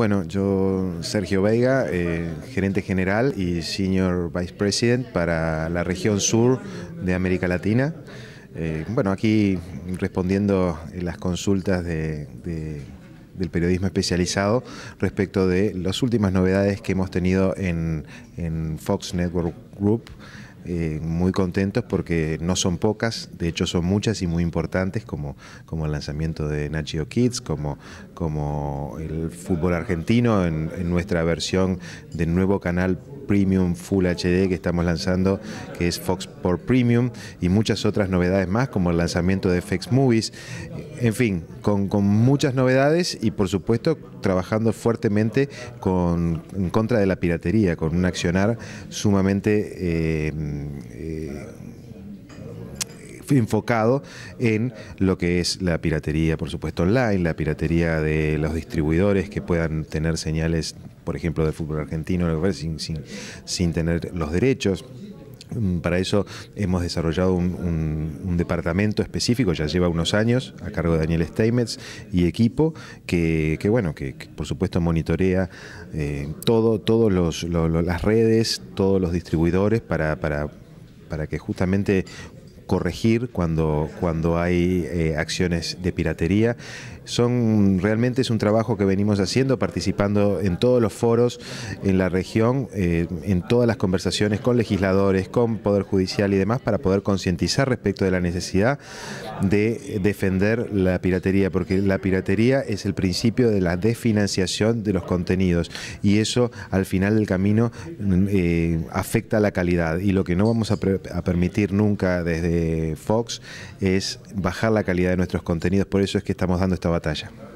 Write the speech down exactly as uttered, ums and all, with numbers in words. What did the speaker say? Bueno, yo Sergio Veiga, eh, gerente general y senior vice president para la región sur de América Latina. Eh, bueno, aquí respondiendo las consultas de, de, del periodismo especializado respecto de las últimas novedades que hemos tenido en, en Fox Network Group. Eh, muy contentos porque no son pocas, de hecho son muchas y muy importantes, como, como el lanzamiento de Nacho Kids, como, como el fútbol argentino en, en nuestra versión del nuevo canal Premium Full H D que estamos lanzando, que es Fox Sports Premium, y muchas otras novedades más, como el lanzamiento de F X Movies, en fin, con, con muchas novedades y por supuesto trabajando fuertemente con, en contra de la piratería, con un accionar sumamente eh, Eh, enfocado en lo que es la piratería, por supuesto, online, la piratería de los distribuidores que puedan tener señales, por ejemplo, del fútbol argentino sin, sin, sin tener los derechos. Para eso hemos desarrollado un, un, un departamento específico, ya lleva unos años, a cargo de Daniel Steinmetz y equipo, que, que bueno, que, que por supuesto monitorea eh, todo, todos los, lo, lo, las redes, todos los distribuidores para, para, para que justamente corregir cuando, cuando hay eh, acciones de piratería. Son, realmente es un trabajo que venimos haciendo, participando en todos los foros en la región, eh, en todas las conversaciones con legisladores, con Poder Judicial y demás, para poder concientizar respecto de la necesidad de defender la piratería, porque la piratería es el principio de la desfinanciación de los contenidos y eso al final del camino eh, afecta la calidad, y lo que no vamos a, a permitir nunca desde Fox es bajar la calidad de nuestros contenidos. Por eso es que estamos dando esta batalla.